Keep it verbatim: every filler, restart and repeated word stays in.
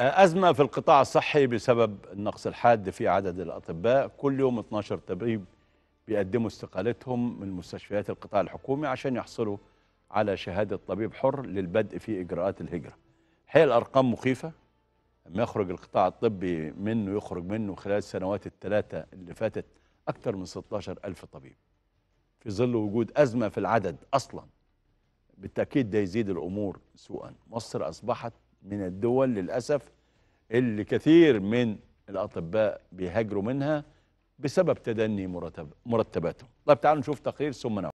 أزمة في القطاع الصحي بسبب النقص الحاد في عدد الأطباء. كل يوم اثني عشر طبيب بيقدموا استقالتهم من مستشفيات القطاع الحكومي عشان يحصلوا على شهادة طبيب حر للبدء في إجراءات الهجرة. الحقيقة الأرقام مخيفة. لما يخرج القطاع الطبي منه يخرج منه خلال السنوات الثلاثة اللي فاتت أكثر من ستة عشر ألف طبيب، في ظل وجود أزمة في العدد أصلا. بالتأكيد ده يزيد الأمور سوءا. مصر أصبحت من الدول للأسف اللي كثير من الأطباء بيهاجروا منها بسبب تدني مرتب مرتباتهم. طيب تعالوا نشوف تقرير ثم نعود.